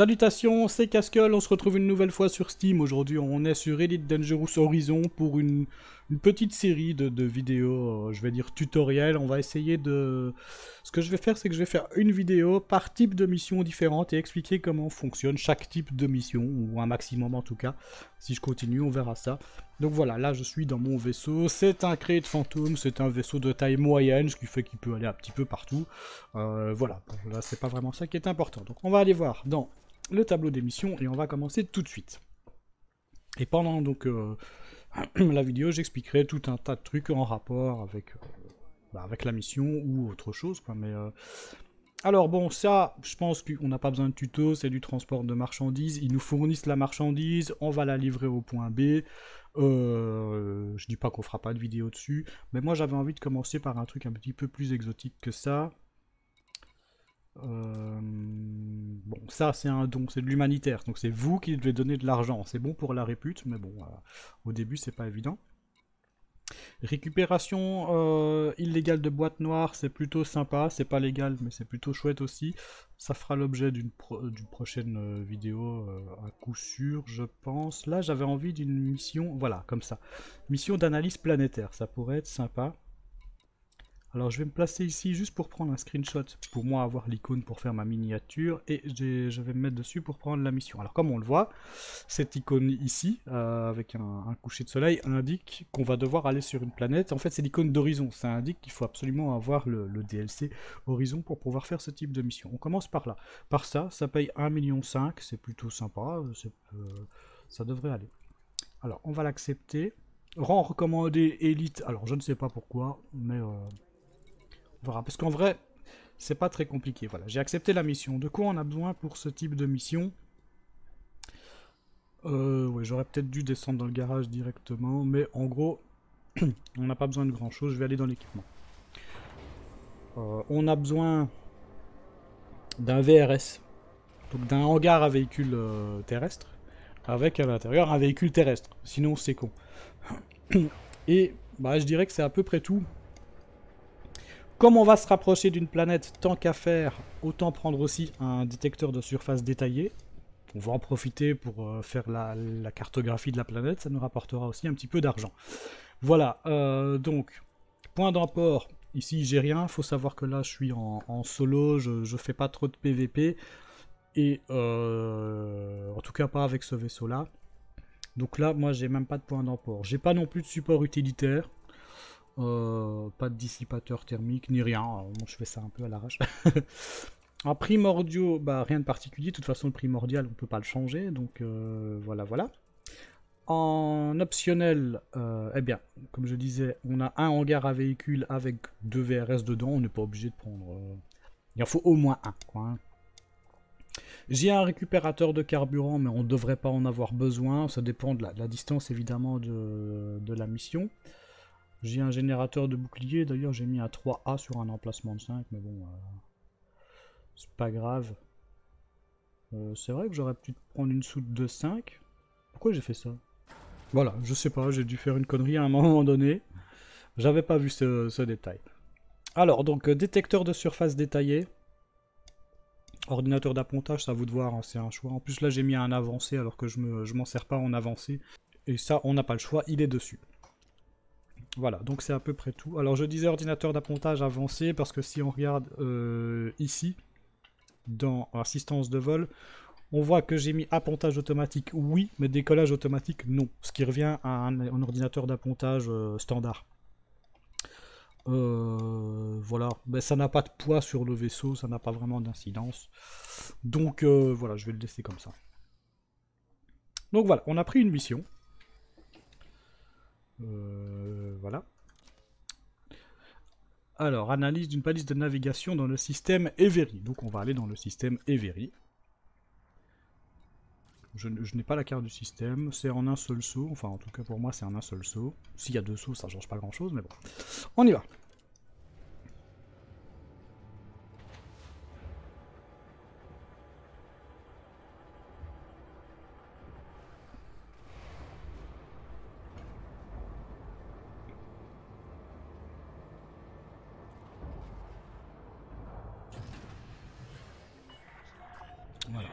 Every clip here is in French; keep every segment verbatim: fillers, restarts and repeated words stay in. Salutations, c'est K.Skull, on se retrouve une nouvelle fois sur Steam. Aujourd'hui, on est sur Elite Dangerous Horizon pour une, une petite série de, de vidéos, euh, je vais dire tutoriel. On va essayer de... Ce que je vais faire, c'est que je vais faire une vidéo par type de mission différente et expliquer comment fonctionne chaque type de mission, ou un maximum en tout cas. Si je continue, on verra ça. Donc voilà, là je suis dans mon vaisseau, c'est un Crate Phantom, c'est un vaisseau de taille moyenne, ce qui fait qu'il peut aller un petit peu partout. Euh, voilà, là c'est pas vraiment ça qui est important. Donc on va aller voir dans le tableau des missions et on va commencer tout de suite. Et pendant donc euh, la vidéo, j'expliquerai tout un tas de trucs en rapport avec, euh, bah, avec la mission ou autre chose, quoi, mais... Euh, Alors bon, ça, je pense qu'on n'a pas besoin de tuto, c'est du transport de marchandises. Ils nous fournissent la marchandise, on va la livrer au point B. Euh, je dis pas qu'on fera pas de vidéo dessus, mais moi j'avais envie de commencer par un truc un petit peu plus exotique que ça. Euh, bon, ça c'est un don, c'est de l'humanitaire, donc c'est vous qui devez donner de l'argent. C'est bon pour la répute, mais bon, euh, au début c'est pas évident. Récupération euh, illégale de boîtes noires, c'est plutôt sympa, c'est pas légal mais c'est plutôt chouette aussi. Ça fera l'objet d'une pro prochaine vidéo euh, à coup sûr, je pense. Là j'avais envie d'une mission, voilà, comme ça. Mission d'analyse planétaire, ça pourrait être sympa. Alors je vais me placer ici juste pour prendre un screenshot, pour moi avoir l'icône pour faire ma miniature, et je vais me mettre dessus pour prendre la mission. Alors comme on le voit, cette icône ici, euh, avec un, un coucher de soleil, indique qu'on va devoir aller sur une planète. En fait c'est l'icône d'horizon, ça indique qu'il faut absolument avoir le, le D L C Horizon pour pouvoir faire ce type de mission. On commence par là, par ça, ça paye un virgule cinq million, c'est plutôt sympa, euh, ça devrait aller. Alors on va l'accepter. Rang recommandé élite, alors je ne sais pas pourquoi, mais... Euh Voilà, parce qu'en vrai, c'est pas très compliqué. Voilà, j'ai accepté la mission. De quoi on a besoin pour ce type de mission? euh, ouais, j'aurais peut-être dû descendre dans le garage directement, mais en gros, on n'a pas besoin de grand-chose. Je vais aller dans l'équipement. Euh, on a besoin d'un V R S, donc d'un hangar à véhicules euh, terrestres, avec à l'intérieur un véhicule terrestre. Sinon, c'est con. Et bah, je dirais que c'est à peu près tout. Comme on va se rapprocher d'une planète, tant qu'à faire, autant prendre aussi un détecteur de surface détaillé. On va en profiter pour faire la, la cartographie de la planète, ça nous rapportera aussi un petit peu d'argent. Voilà, euh, donc, point d'emport, ici j'ai rien, faut savoir que là je suis en, en solo, je, je fais pas trop de P V P, et euh, en tout cas pas avec ce vaisseau-là. Donc là, moi j'ai même pas de point d'emport, j'ai pas non plus de support utilitaire. Euh, pas de dissipateur thermique ni rien. Alors, bon, je fais ça un peu à l'arrache. En primordiaux, bah, rien de particulier. De toute façon, le primordial, on peut pas le changer. Donc euh, voilà, voilà. En optionnel, euh, eh bien, comme je disais, on a un hangar à véhicules avec deux V R S dedans. On n'est pas obligé de prendre. Euh... Il en faut au moins un, quoi, hein. J'ai un récupérateur de carburant, mais on ne devrait pas en avoir besoin. Ça dépend de la, de la distance, évidemment, de, de la mission. J'ai un générateur de bouclier, d'ailleurs j'ai mis un trois A sur un emplacement de cinq, mais bon, euh, c'est pas grave. Euh, c'est vrai que j'aurais pu prendre une soute de cinq. Pourquoi j'ai fait ça? Voilà, je sais pas, j'ai dû faire une connerie à un moment donné. J'avais pas vu ce, ce détail. Alors, donc, euh, détecteur de surface détaillé. Ordinateur d'appontage, ça à vous de voir, hein, c'est un choix. En plus là j'ai mis un avancé alors que je me, je m'en sers pas en avancé. Et ça, on n'a pas le choix, il est dessus. Voilà, donc c'est à peu près tout. Alors je disais ordinateur d'appontage avancé parce que si on regarde euh, ici, dans assistance de vol, on voit que j'ai mis appontage automatique oui, mais décollage automatique non. Ce qui revient à un, un ordinateur d'appontage euh, standard. Euh, voilà, ben, ça n'a pas de poids sur le vaisseau, ça n'a pas vraiment d'incidence. Donc euh, voilà, je vais le laisser comme ça. Donc voilà, on a pris une mission. Euh, voilà. Alors, analyse d'une palisse de navigation dans le système Avery. Donc, on va aller dans le système Avery. Je, je n'ai pas la carte du système. C'est en un seul saut. Enfin, en tout cas, pour moi, c'est en un seul saut. S'il y a deux sauts, ça ne change pas grand-chose, mais bon. On y va.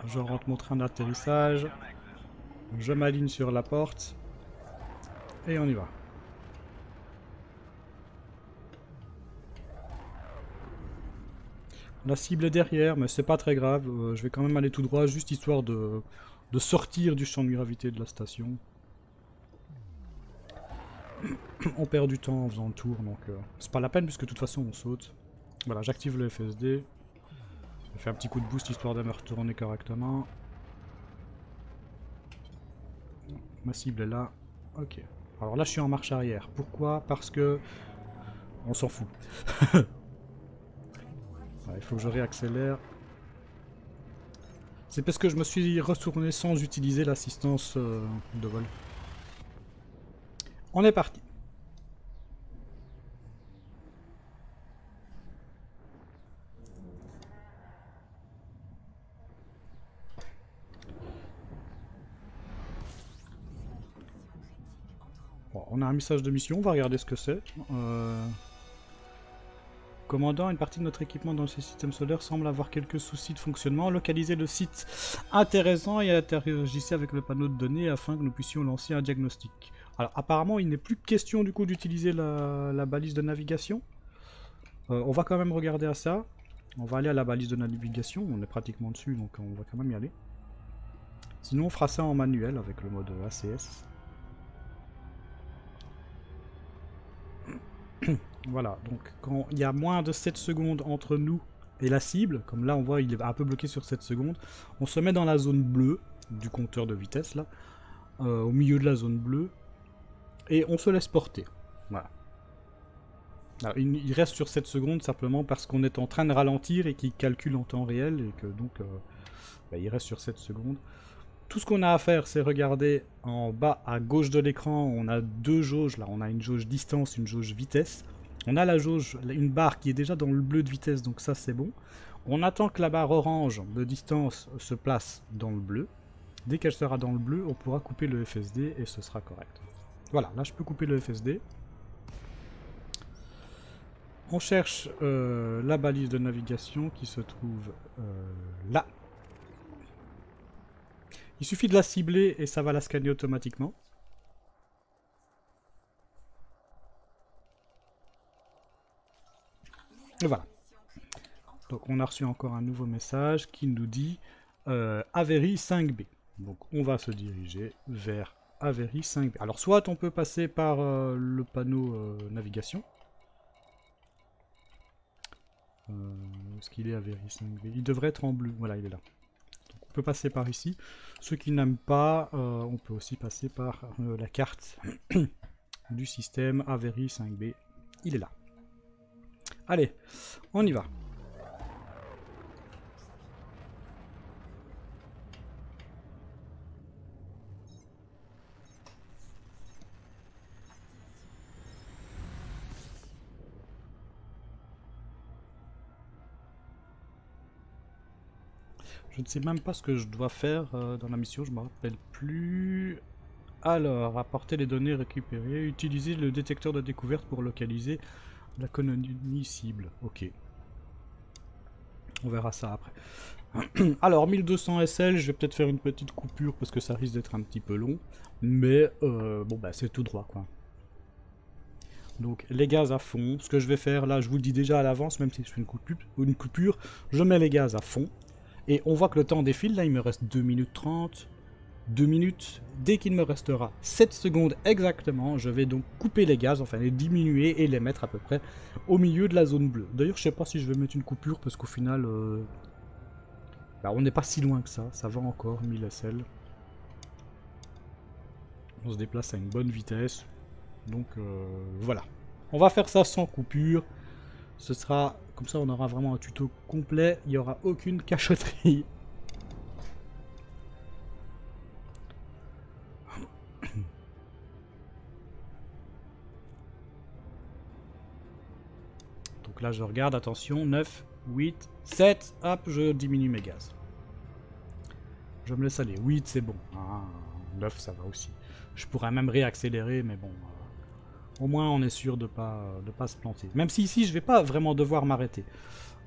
Je rentre mon train d'atterrissage. Je m'aligne sur la porte. Et on y va. La cible est derrière, mais c'est pas très grave. Euh, je vais quand même aller tout droit, juste histoire de, de sortir du champ de gravité de la station. On perd du temps en faisant le tour, donc euh, c'est pas la peine, puisque de toute façon on saute. Voilà, j'active le F S D. Je fais un petit coup de boost, histoire de me retourner correctement. Ma cible est là. Ok. Alors là, je suis en marche arrière. Pourquoi? Parce que... on s'en fout. Il faut que je réaccélère. C'est parce que je me suis retourné sans utiliser l'assistance euh, de vol. On est parti. Bon, on a un message de mission, on va regarder ce que c'est. Euh... Commandant, une partie de notre équipement dans le système solaire semble avoir quelques soucis de fonctionnement. Localisez le site intéressant et interagissez avec le panneau de données afin que nous puissions lancer un diagnostic. Alors apparemment, il n'est plus question du coup d'utiliser la, la balise de navigation. Euh, on va quand même regarder à ça. On va aller à la balise de navigation, on est pratiquement dessus, donc on va quand même y aller. Sinon, on fera ça en manuel avec le mode A C S. Voilà, donc quand il y a moins de sept secondes entre nous et la cible, comme là on voit il est un peu bloqué sur sept secondes, on se met dans la zone bleue du compteur de vitesse, là, euh, au milieu de la zone bleue, et on se laisse porter. Voilà. Alors, il reste sur sept secondes simplement parce qu'on est en train de ralentir et qu'il calcule en temps réel, et que donc euh, bah, il reste sur sept secondes. Tout ce qu'on a à faire, c'est regarder en bas à gauche de l'écran, on a deux jauges, là on a une jauge distance, une jauge vitesse. On a la jauge, une barre qui est déjà dans le bleu de vitesse, donc ça c'est bon. On attend que la barre orange de distance se place dans le bleu. Dès qu'elle sera dans le bleu, on pourra couper le F S D et ce sera correct. Voilà, là je peux couper le F S D. On cherche euh, la balise de navigation qui se trouve euh, là. Il suffit de la cibler et ça va la scanner automatiquement. Et voilà. Donc on a reçu encore un nouveau message qui nous dit euh, Avery cinq B. Donc on va se diriger vers Avery cinq B. Alors soit on peut passer par euh, le panneau euh, navigation. Euh, où est-ce qu'il est, Avery cinq B? Il devrait être en bleu. Voilà, il est là. Peut passer par ici. Ceux qui n'aiment pas, euh, on peut aussi passer par euh, la carte du système Avery cinq B. Il est là. Allez, on y va. Je ne sais même pas ce que je dois faire dans la mission, je me rappelle plus. Alors, apporter les données récupérées, utiliser le détecteur de découverte pour localiser la colonie cible. Ok. On verra ça après. Alors, mille deux cents S L, je vais peut-être faire une petite coupure parce que ça risque d'être un petit peu long. Mais, euh, bon, bah, c'est tout droit, quoi. Donc les gaz à fond. Ce que je vais faire, là, je vous le dis déjà à l'avance, même si je fais une coupure, une coupure, je mets les gaz à fond. Et on voit que le temps défile, là il me reste deux minutes trente, deux minutes, dès qu'il me restera sept secondes exactement, je vais donc couper les gaz, enfin les diminuer et les mettre à peu près au milieu de la zone bleue. D'ailleurs je sais pas si je vais mettre une coupure parce qu'au final, euh, bah, on n'est pas si loin que ça, ça va encore, mille S L. On se déplace à une bonne vitesse, donc euh, voilà. On va faire ça sans coupure. Ce sera, comme ça on aura vraiment un tuto complet, il n'y aura aucune cachotterie. Donc là je regarde, attention, neuf, huit, sept, hop, je diminue mes gaz. Je me laisse aller, huit c'est bon, ah, neuf ça va aussi. Je pourrais même réaccélérer, mais bon... au moins, on est sûr de ne pas, de pas se planter. Même si ici, je ne vais pas vraiment devoir m'arrêter.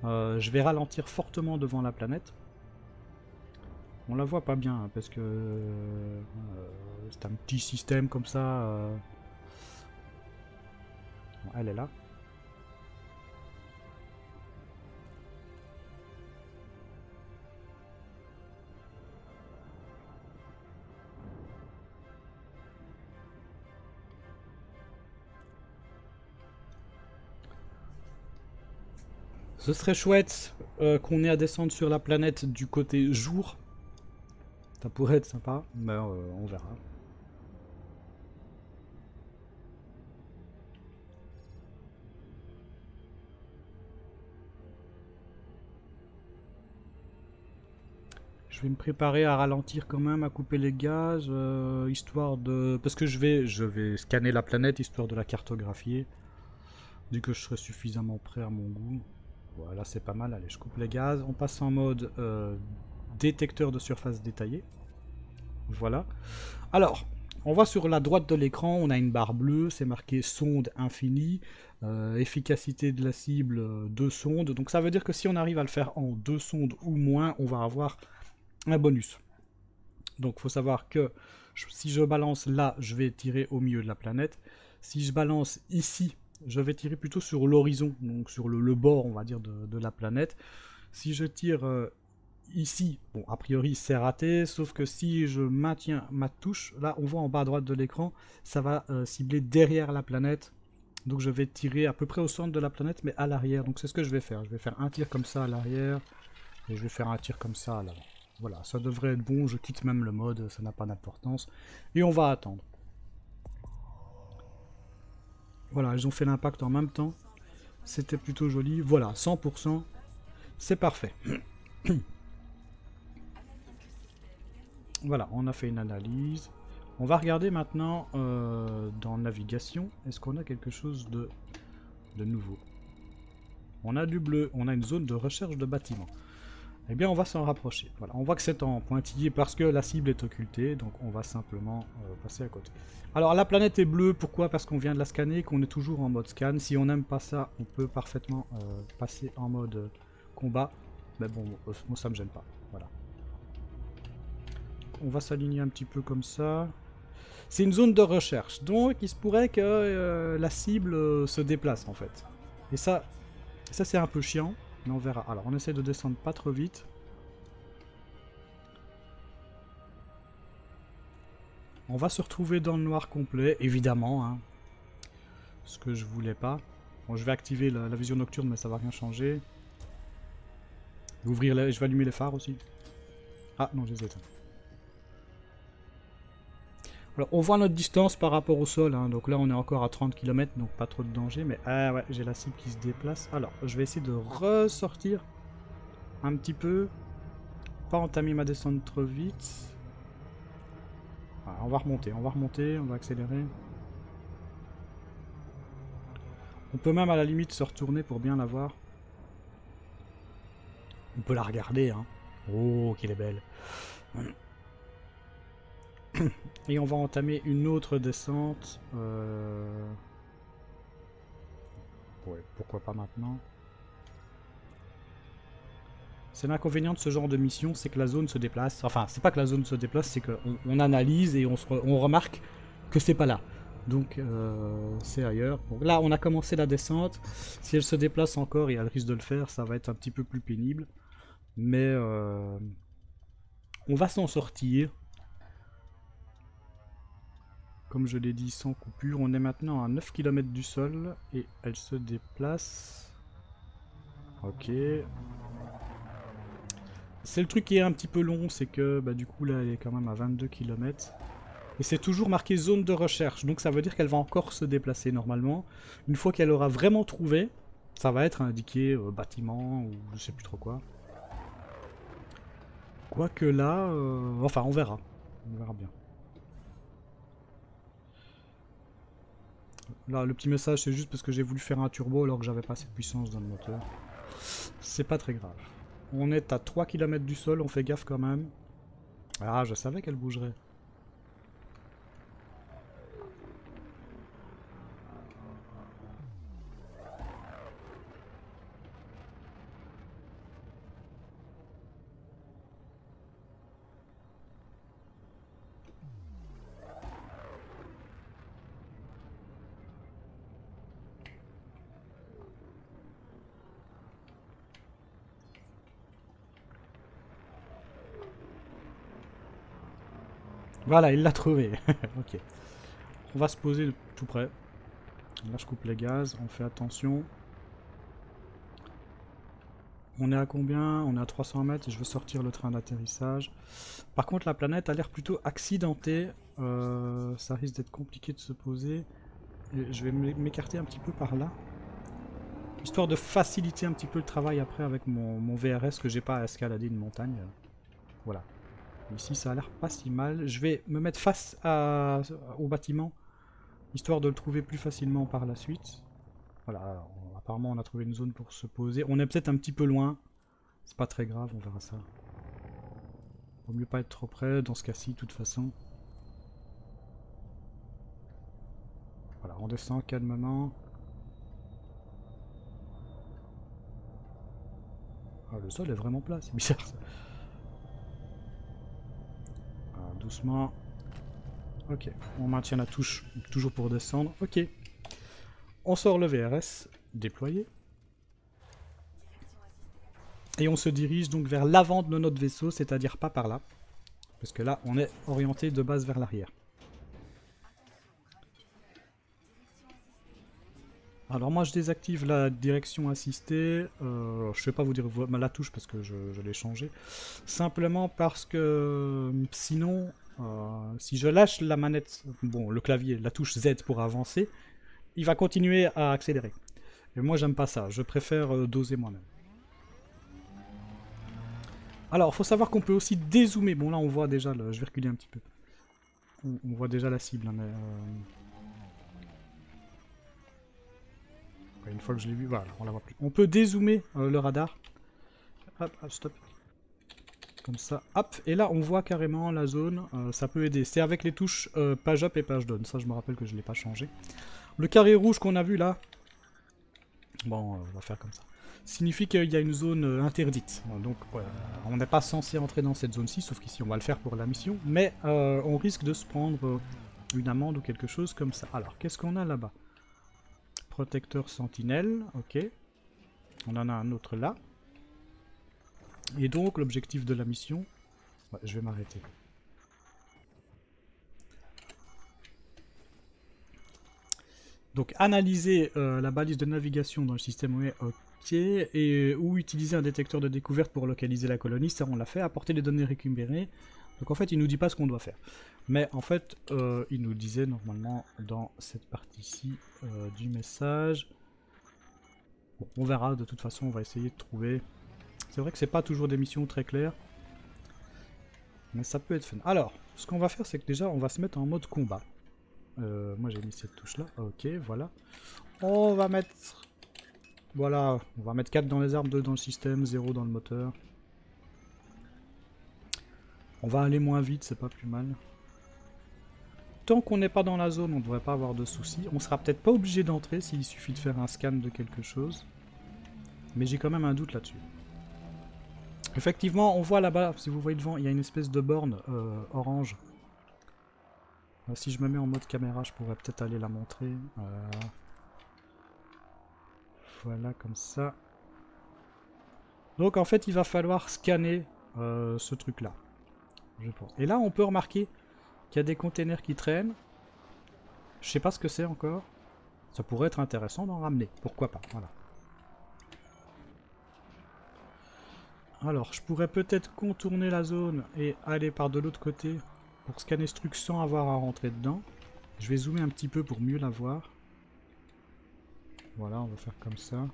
Euh, je vais ralentir fortement devant la planète. On la voit pas bien parce que euh, c'est un petit système comme ça. Euh... Bon, elle est là. Ce serait chouette euh, qu'on ait à descendre sur la planète du côté jour. Ça pourrait être sympa, mais euh, on verra. Je vais me préparer à ralentir quand même, à couper les gaz, euh, histoire de... Parce que je vais, je vais scanner la planète, histoire de la cartographier. Dès que je serai suffisamment prêt à mon goût. Voilà, c'est pas mal. Allez, je coupe les gaz. On passe en mode euh, détecteur de surface détaillée. Voilà. Alors, on voit sur la droite de l'écran, on a une barre bleue. C'est marqué sonde infinie. Euh, efficacité de la cible, deux sondes. Donc ça veut dire que si on arrive à le faire en deux sondes ou moins, on va avoir un bonus. Donc il faut savoir que je, si je balance là, je vais tirer au milieu de la planète. Si je balance ici... Je vais tirer plutôt sur l'horizon, donc sur le, le bord, on va dire, de, de la planète. Si je tire euh, ici, bon, a priori, c'est raté, sauf que si je maintiens ma touche, là, on voit en bas à droite de l'écran, ça va euh, cibler derrière la planète. Donc, je vais tirer à peu près au centre de la planète, mais à l'arrière. Donc, c'est ce que je vais faire. Je vais faire un tir comme ça à l'arrière, et je vais faire un tir comme ça à l'avant. Voilà, ça devrait être bon. Je quitte même le mode, ça n'a pas d'importance. Et on va attendre. Voilà, ils ont fait l'impact en même temps. C'était plutôt joli. Voilà, cent pour cent. C'est parfait. Voilà, on a fait une analyse. On va regarder maintenant euh, dans navigation. Est-ce qu'on a quelque chose de, de nouveau? On a du bleu. On a une zone de recherche de bâtiments. Eh bien, on va s'en rapprocher. Voilà, on voit que c'est en pointillé parce que la cible est occultée, donc on va simplement euh, passer à côté. Alors, la planète est bleue, pourquoi? Parce qu'on vient de la scanner, qu'on est toujours en mode scan. Si on n'aime pas ça, on peut parfaitement euh, passer en mode combat. Mais bon, euh, moi, ça me gêne pas. Voilà. On va s'aligner un petit peu comme ça. C'est une zone de recherche, donc il se pourrait que euh, la cible euh, se déplace, en fait. Et ça, ça c'est un peu chiant. Mais on verra. Alors, on essaie de descendre pas trop vite. On va se retrouver dans le noir complet, évidemment. Hein. Ce que je voulais pas. Bon, je vais activer la, la vision nocturne, mais ça va rien changer. Je vais ouvrir les... Je vais allumer les phares aussi. Ah, non, je les ai éteints. Alors, on voit notre distance par rapport au sol, hein. Donc là on est encore à trente kilomètres, donc pas trop de danger, mais ah ouais, j'ai la cible qui se déplace. Alors, je vais essayer de ressortir un petit peu, pas entamer ma descente trop vite. Voilà, on va remonter, on va remonter, on va accélérer. On peut même à la limite se retourner pour bien la voir. On peut la regarder, hein. Oh, qu'elle est belle. Et on va entamer une autre descente. Euh... Ouais, pourquoi pas maintenant. C'est l'inconvénient de ce genre de mission, c'est que la zone se déplace. Enfin, c'est pas que la zone se déplace, c'est qu'on on analyse et on, se re, on remarque que c'est pas là. Donc, euh, c'est ailleurs. Bon, là, on a commencé la descente. Si elle se déplace encore, et elle risque de le faire, ça va être un petit peu plus pénible. Mais euh, on va s'en sortir. Comme je l'ai dit, sans coupure, on est maintenant à neuf kilomètres du sol et elle se déplace. Ok. C'est le truc qui est un petit peu long, c'est que bah, du coup là elle est quand même à vingt-deux kilomètres. Et c'est toujours marqué zone de recherche, donc ça veut dire qu'elle va encore se déplacer normalement. Une fois qu'elle aura vraiment trouvé, ça va être indiqué euh, bâtiment ou je sais plus trop quoi. Quoique là, euh, enfin on verra, on verra bien. Là, le petit message, c'est juste parce que j'ai voulu faire un turbo alors que j'avais pas cette puissance dans le moteur. C'est pas très grave. On est à trois kilomètres du sol, on fait gaffe quand même. Ah, je savais qu'elle bougerait. Voilà, il l'a trouvé. Ok. On va se poser de tout près. Là, je coupe les gaz. On fait attention. On est à combien? On est à trois cents mètres. Je veux sortir le train d'atterrissage. Par contre, la planète a l'air plutôt accidentée. Euh, ça risque d'être compliqué de se poser. Et je vais m'écarter un petit peu par là. Histoire de faciliter un petit peu le travail après avec mon, mon V R S que j'ai pas à escalader une montagne. Voilà. Ici, ça a l'air pas si mal. Je vais me mettre face à, au bâtiment, histoire de le trouver plus facilement par la suite. Voilà, alors, on, apparemment on a trouvé une zone pour se poser. On est peut-être un petit peu loin. C'est pas très grave, on verra ça. Vaut mieux pas être trop près dans ce cas-ci, de toute façon. Voilà, on descend calmement. Ah, le sol est vraiment plat, c'est bizarre ça. Doucement. Ok, on maintient la touche, toujours pour descendre. Ok. On sort le V R S, déployé. Et on se dirige donc vers l'avant de notre vaisseau, c'est-à-dire pas par là. Parce que là, on est orienté de base vers l'arrière. Alors moi, je désactive la direction assistée. Euh, je ne vais pas vous dire la touche parce que je, je l'ai changée. Simplement parce que sinon, euh, si je lâche la manette, bon, le clavier, la touche Z pour avancer, il va continuer à accélérer. Et moi, j'aime pas ça. Je préfère euh, doser moi-même. Alors, il faut savoir qu'on peut aussi dézoomer. Bon, là, on voit déjà. Le... Je vais reculer un petit peu. On, on voit déjà la cible, hein, mais... Euh... Une fois que je l'ai vu, voilà, on la voit plus. On peut dézoomer euh, le radar. Hop, hop, stop. Comme ça, hop. Et là, on voit carrément la zone. Euh, ça peut aider. C'est avec les touches euh, page up et page down. Ça, je me rappelle que je ne l'ai pas changé. Le carré rouge qu'on a vu là, bon, euh, on va faire comme ça, signifie qu'il y a une zone euh, interdite. Donc, euh, on n'est pas censé entrer dans cette zone-ci, sauf qu'ici, on va le faire pour la mission. Mais euh, on risque de se prendre euh, une amende ou quelque chose comme ça. Alors, qu'est-ce qu'on a là-bas? Protecteur sentinelle, ok. On en a un autre là. Et donc l'objectif de la mission... Bah, je vais m'arrêter. Donc analyser euh, la balise de navigation dans le système O E, ok. Et, ou utiliser un détecteur de découverte pour localiser la colonie, ça on l'a fait. Apporter les données récupérées. Donc en fait il nous dit pas ce qu'on doit faire. Mais en fait, euh, il nous disait normalement dans cette partie-ci euh, du message. Bon, on verra, de toute façon, on va essayer de trouver. C'est vrai que c'est pas toujours des missions très claires. Mais ça peut être fun. Alors, ce qu'on va faire, c'est que déjà, on va se mettre en mode combat. Euh, moi, j'ai mis cette touche-là. Ok, voilà. On va mettre... Voilà, on va mettre quatre dans les armes, deux dans le système, zéro dans le moteur. On va aller moins vite, c'est pas plus mal. Tant qu'on n'est pas dans la zone, on ne devrait pas avoir de soucis. On sera peut-être pas obligé d'entrer s'il suffit de faire un scan de quelque chose. Mais j'ai quand même un doute là-dessus. Effectivement, on voit là-bas, si vous voyez devant, il y a une espèce de borne euh, orange. Euh, si je me mets en mode caméra, je pourrais peut-être aller la montrer. Euh... Voilà, comme ça. Donc en fait, il va falloir scanner euh, ce truc-là. Je pense. Et là, on peut remarquer qu'il y a des containers qui traînent. Je sais pas ce que c'est encore. Ça pourrait être intéressant d'en ramener. Pourquoi pas, voilà. Alors, je pourrais peut-être contourner la zone et aller par de l'autre côté pour scanner ce truc sans avoir à rentrer dedans. Je vais zoomer un petit peu pour mieux la voir. Voilà, on va faire comme ça.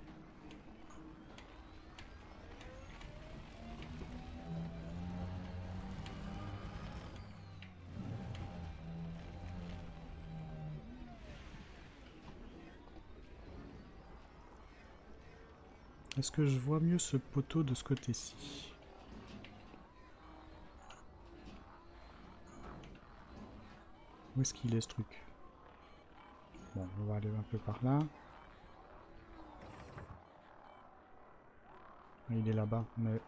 Est-ce que je vois mieux ce poteau de ce côté-ci? Où est-ce qu'il est ce truc? Bon, on va aller un peu par là. Il est là-bas, mais...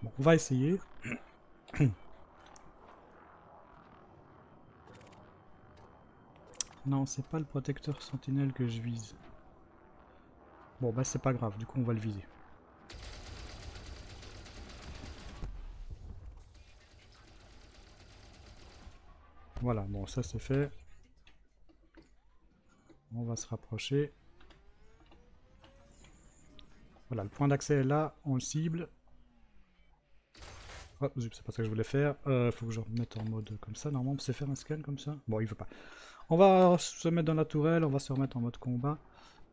Bon, on va essayer. Non, c'est pas le protecteur sentinelle que je vise. Bon, bah c'est pas grave, du coup on va le viser. Voilà, bon, ça c'est fait. On va se rapprocher. Voilà, le point d'accès est là, on le cible. Oh, c'est pas ça que je voulais faire. Euh, faut que je remette en mode comme ça. Normalement, on peut faire un scan comme ça. Bon, il veut pas. On va se mettre dans la tourelle, on va se remettre en mode combat.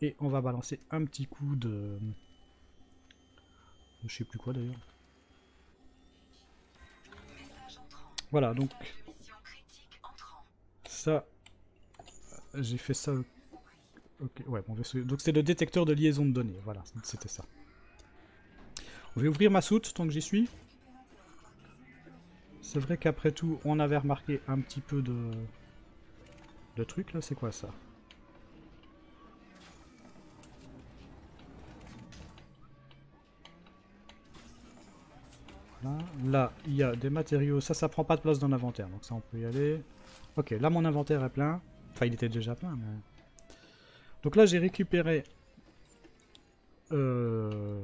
Et on va balancer un petit coup de... Je sais plus quoi d'ailleurs. Voilà, donc... Ça... J'ai fait ça... Ok, ouais, bon, donc c'est le détecteur de liaison de données. Voilà, c'était ça. Je vais ouvrir ma soute tant que j'y suis. C'est vrai qu'après tout, on avait remarqué un petit peu de... de trucs là, c'est quoi ça? Voilà. Là, il y a des matériaux. Ça, ça prend pas de place dans l'inventaire, donc ça, on peut y aller. Ok, là, mon inventaire est plein. Enfin, il était déjà plein, mais... Donc là, j'ai récupéré euh,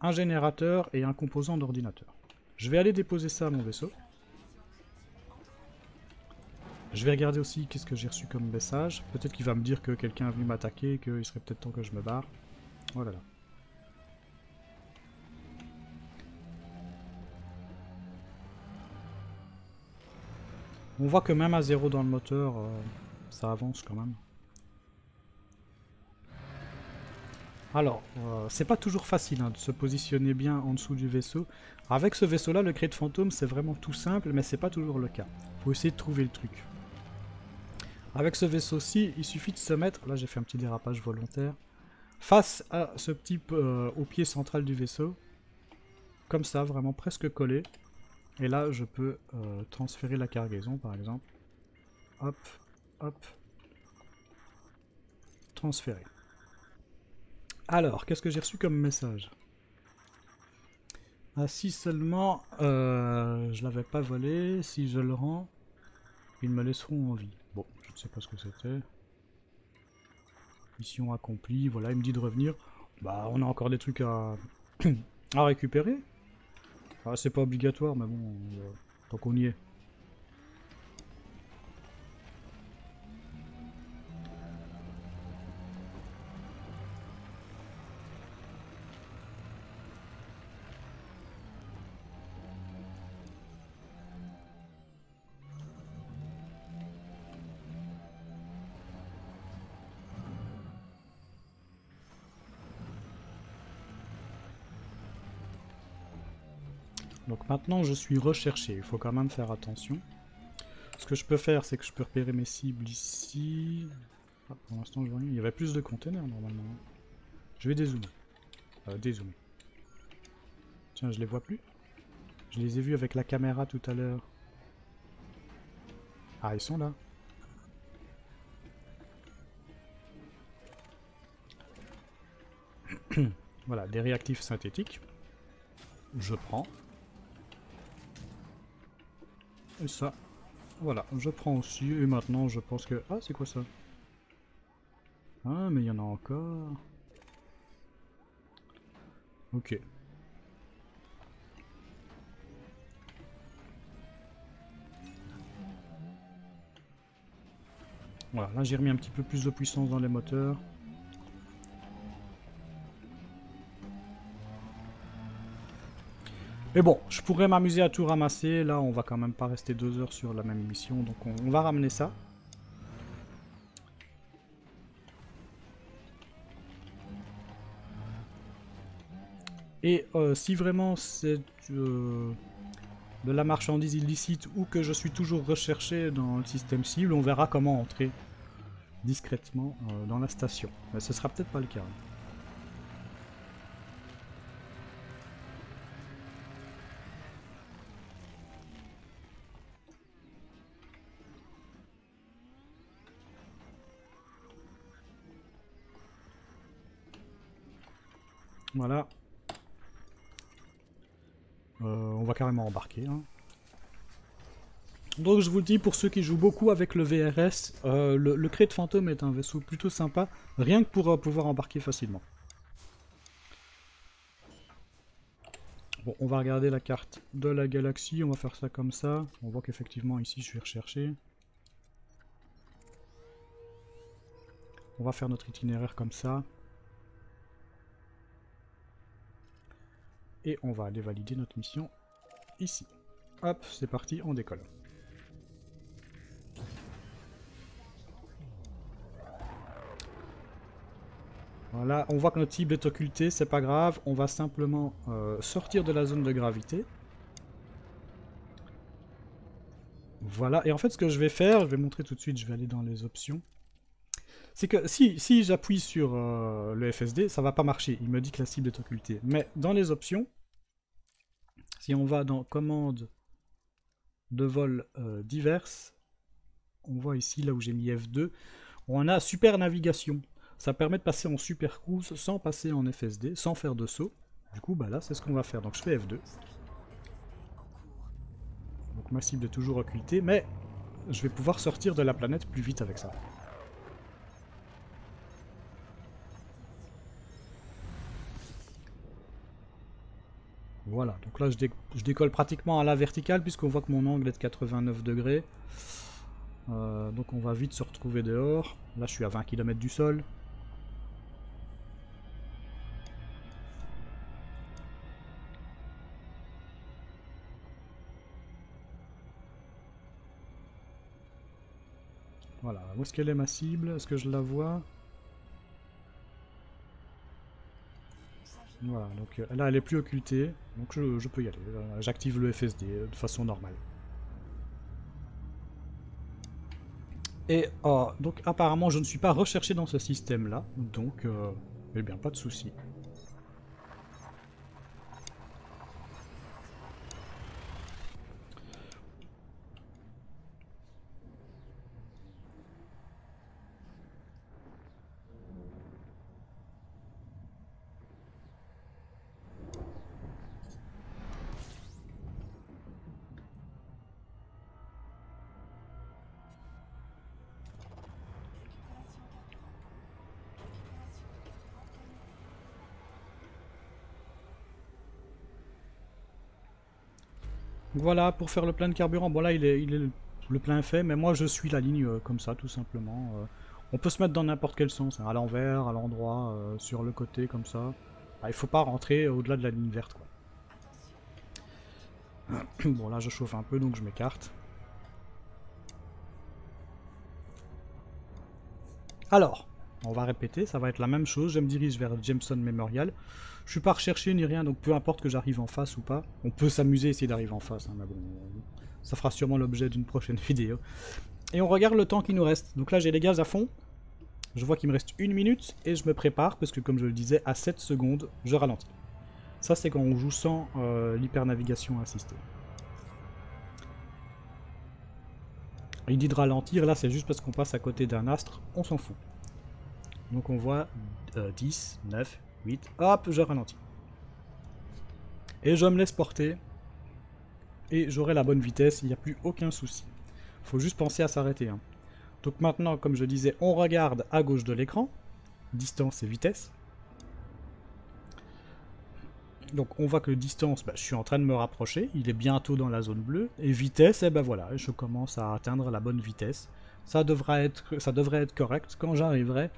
un générateur et un composant d'ordinateur. Je vais aller déposer ça à mon vaisseau. Je vais regarder aussi qu'est-ce que j'ai reçu comme message. Peut-être qu'il va me dire que quelqu'un est venu m'attaquer, qu'il serait peut-être temps que je me barre. Voilà. Oh là. On voit que même à zéro dans le moteur, euh, ça avance quand même. Alors, euh, c'est pas toujours facile hein, de se positionner bien en dessous du vaisseau. Avec ce vaisseau-là, le Crate Phantom, c'est vraiment tout simple, mais c'est pas toujours le cas. Faut essayer de trouver le truc. Avec ce vaisseau-ci, il suffit de se mettre... Là, j'ai fait un petit dérapage volontaire. Face à ce petit... Euh, au pied central du vaisseau. Comme ça, vraiment presque collé. Et là, je peux euh, transférer la cargaison, par exemple. Hop, hop. Transférer. Alors, qu'est-ce que j'ai reçu comme message? Ah, si seulement euh, je l'avais pas volé, si je le rends, ils me laisseront en vie. Bon, je ne sais pas ce que c'était. Mission accomplie, voilà, il me dit de revenir. Bah, on a encore des trucs à, à récupérer. Ah, c'est pas obligatoire, mais bon, euh, tant qu'on y est. Donc maintenant je suis recherché, il faut quand même faire attention. Ce que je peux faire, c'est que je peux repérer mes cibles ici. Ah, pour l'instant je vois rien, il y avait plus de containers normalement. Je vais dézoomer. Euh, dézoomer. Tiens, je les vois plus. Je les ai vus avec la caméra tout à l'heure. Ah, ils sont là. Voilà, des réactifs synthétiques. Je prends. Et ça, voilà, je prends aussi, et maintenant je pense que... Ah, c'est quoi ça? Ah, mais il y en a encore... Ok. Voilà, là j'ai remis un petit peu plus de puissance dans les moteurs. Mais bon, je pourrais m'amuser à tout ramasser. Là, on va quand même pas rester deux heures sur la même mission. Donc, on, on va ramener ça. Et euh, si vraiment c'est euh, de la marchandise illicite ou que je suis toujours recherché dans le système cible, on verra comment entrer discrètement euh, dans la station. Mais ce sera peut-être pas le cas. Hein. Voilà. Euh, on va carrément embarquer. Hein. Donc je vous le dis, pour ceux qui jouent beaucoup avec le V R S, euh, le, le Crate Phantom est un vaisseau plutôt sympa, rien que pour euh, pouvoir embarquer facilement. Bon, on va regarder la carte de la galaxie, on va faire ça comme ça. On voit qu'effectivement ici je vais rechercher. On va faire notre itinéraire comme ça. Et on va aller valider notre mission ici. Hop, c'est parti, on décolle. Voilà, on voit que notre cible est occultée, c'est pas grave. On va simplement euh, sortir de la zone de gravité. Voilà, et en fait ce que je vais faire, je vais montrer tout de suite, je vais aller dans les options. C'est que si, si j'appuie sur euh, le F S D, ça va pas marcher. Il me dit que la cible est occultée. Mais dans les options, si on va dans commande de vol euh, diverses, on voit ici, là où j'ai mis F deux, on a super navigation. Ça permet de passer en super cruise sans passer en F S D, sans faire de saut. Du coup, bah là, c'est ce qu'on va faire. Donc je fais F deux. Donc ma cible est toujours occultée, mais je vais pouvoir sortir de la planète plus vite avec ça. Voilà, donc là je, dé je décolle pratiquement à la verticale puisqu'on voit que mon angle est de quatre-vingt-neuf degrés. Euh, donc on va vite se retrouver dehors. Là je suis à vingt kilomètres du sol. Voilà, où est-ce qu'elle est ma cible? Est-ce que je la vois? Voilà, donc là elle est plus occultée, donc je, je peux y aller. J'active le F S D de façon normale. Et oh, donc apparemment je ne suis pas recherché dans ce système là, donc euh, eh bien pas de souci. Voilà, pour faire le plein de carburant, bon là il est, il est le plein fait, mais moi je suis la ligne euh, comme ça tout simplement. Euh, on peut se mettre dans n'importe quel sens, hein, à l'envers, à l'endroit, euh, sur le côté comme ça. Ah, il faut pas rentrer au-delà de la ligne verte, quoi. Bon là je chauffe un peu donc je m'écarte. Alors, on va répéter, ça va être la même chose, je me dirige vers Jameson Memorial. Je suis pas recherché ni rien, donc peu importe que j'arrive en face ou pas. On peut s'amuser, essayer d'arriver en face, hein, mais bon, ça fera sûrement l'objet d'une prochaine vidéo. Et on regarde le temps qui nous reste. Donc là j'ai les gaz à fond, je vois qu'il me reste une minute et je me prépare, parce que comme je le disais, à sept secondes, je ralentis. Ça c'est quand on joue sans euh, l'hypernavigation assistée. Il dit de ralentir, là c'est juste parce qu'on passe à côté d'un astre, on s'en fout. Donc on voit euh, dix, neuf, huit, hop, je ralentis. Et je me laisse porter. Et j'aurai la bonne vitesse, il n'y a plus aucun souci. Il faut juste penser à s'arrêter, hein. Donc maintenant, comme je disais, on regarde à gauche de l'écran. Distance et vitesse. Donc on voit que distance, bah, je suis en train de me rapprocher. Il est bientôt dans la zone bleue. Et vitesse, et ben voilà, je commence à atteindre la bonne vitesse. Ça devra être, ça devrait être correct quand j'arriverai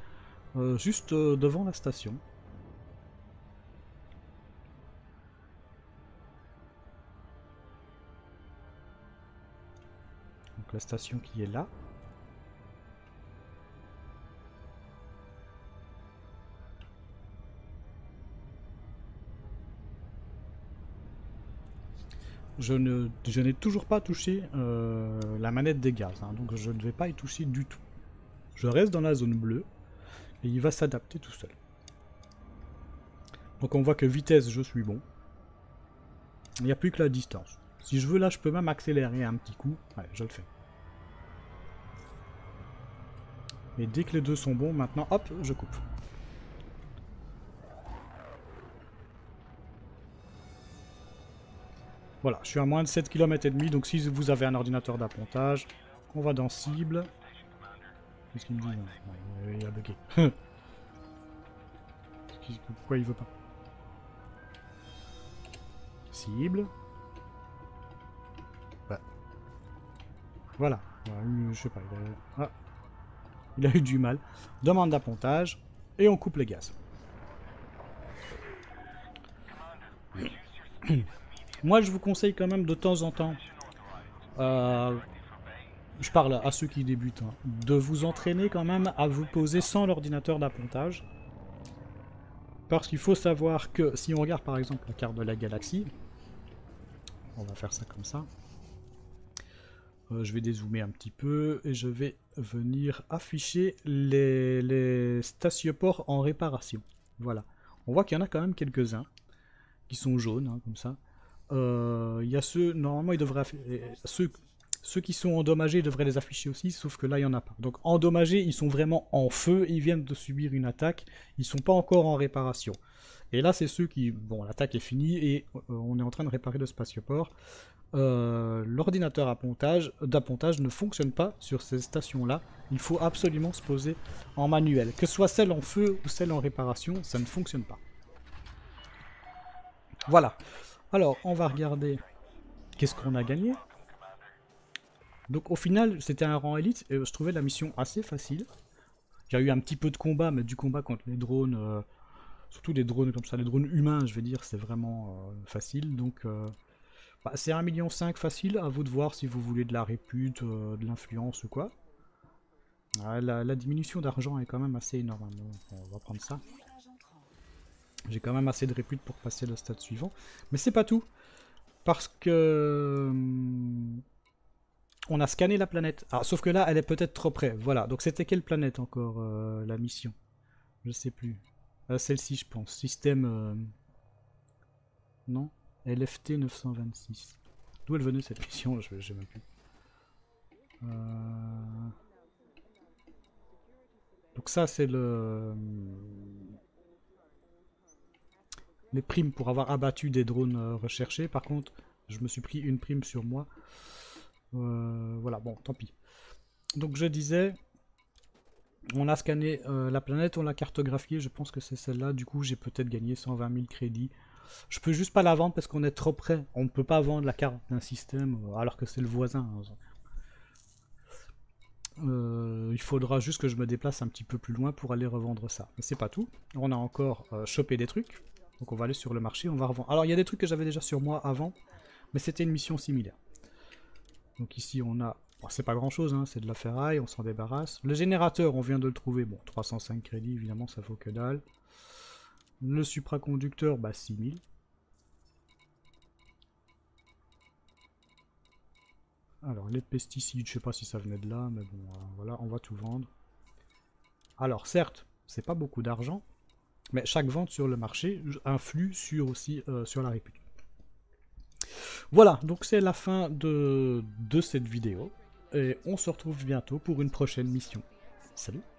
Euh, juste euh, devant la station. Donc la station qui est là. Je ne, je n'ai toujours pas touché euh, la manette des gaz, hein, donc je ne vais pas y toucher du tout. Je reste dans la zone bleue. Et il va s'adapter tout seul. Donc on voit que vitesse, je suis bon. Il n'y a plus que la distance. Si je veux, là, je peux même accélérer un petit coup. Ouais, je le fais. Et dès que les deux sont bons, maintenant, hop, je coupe. Voilà, je suis à moins de sept kilomètres et demi. Donc si vous avez un ordinateur d'appontage, on va dans cible. Qu'est-ce qu'il me dit? Ouais, il a bugué. Pourquoi il veut pas? cible. Ouais. Voilà. Ouais, je sais pas. Il a... Ah. Il a eu du mal. Demande d'appontage. Et on coupe les gaz. Moi, je vous conseille quand même de temps en temps, euh, je parle à ceux qui débutent, hein, de vous entraîner quand même à vous poser sans l'ordinateur d'appontage. Parce qu'il faut savoir que si on regarde par exemple la carte de la galaxie, on va faire ça comme ça. Euh, je vais dézoomer un petit peu et je vais venir afficher les, les statiopores en réparation. Voilà. On voit qu'il y en a quand même quelques-uns qui sont jaunes, hein, comme ça. Euh, y a ceux, normalement, ils devraient ceux, ceux qui sont endommagés devraient les afficher aussi, sauf que là, il n'y en a pas. Donc, endommagés, ils sont vraiment en feu, ils viennent de subir une attaque, ils ne sont pas encore en réparation. Et là, c'est ceux qui... Bon, l'attaque est finie et euh, on est en train de réparer le spatioport. Euh, l'ordinateur d'appontage ne fonctionne pas sur ces stations-là. Il faut absolument se poser en manuel. Que ce soit celle en feu ou celle en réparation, ça ne fonctionne pas. Voilà. Alors, on va regarder qu'est-ce qu'on a gagné. Donc au final, c'était un rang élite et je trouvais la mission assez facile. J'ai eu un petit peu de combat, mais du combat contre les drones, euh, surtout les drones comme ça, les drones humains, je vais dire, c'est vraiment euh, facile. Donc... Euh, Bah, c'est un million cinq facile, à vous de voir si vous voulez de la répute, euh, de l'influence ou quoi. Ah, la, la diminution d'argent est quand même assez énorme, bon, on va prendre ça. J'ai quand même assez de répute pour passer le stade suivant. Mais c'est pas tout, parce que... On a scanné la planète. Ah, sauf que là, elle est peut-être trop près, voilà. Donc c'était quelle planète encore, euh, la mission? Je sais plus. Euh, Celle-ci, je pense. Système... Euh... Non ? L F T neuf cent vingt-six. D'où elle venait cette mission? Je sais même plus. Euh... Donc ça c'est le... les primes pour avoir abattu des drones recherchés. Par contre, je me suis pris une prime sur moi. Euh... Voilà, bon, tant pis. Donc je disais... On a scanné euh, la planète, on l'a cartographiée. Je pense que c'est celle-là. Du coup, j'ai peut-être gagné cent vingt mille crédits. Je peux juste pas la vendre parce qu'on est trop près. On ne peut pas vendre la carte d'un système alors que c'est le voisin. Euh, il faudra juste que je me déplace un petit peu plus loin pour aller revendre ça. Mais c'est pas tout. On a encore euh, chopé des trucs. Donc on va aller sur le marché, on va revendre. Alors il y a des trucs que j'avais déjà sur moi avant, mais c'était une mission similaire. Donc ici on a... Bon, c'est pas grand chose, hein, c'est de la ferraille, on s'en débarrasse. Le générateur, on vient de le trouver. Bon, trois cent cinq crédits, évidemment, ça vaut que dalle. Le supraconducteur, bah six mille. Alors, les pesticides, je sais pas si ça venait de là, mais bon, euh, voilà, on va tout vendre. Alors, certes, c'est pas beaucoup d'argent, mais chaque vente sur le marché influe sur aussi euh, sur la répute. Voilà, donc c'est la fin de, de cette vidéo, et on se retrouve bientôt pour une prochaine mission. Salut!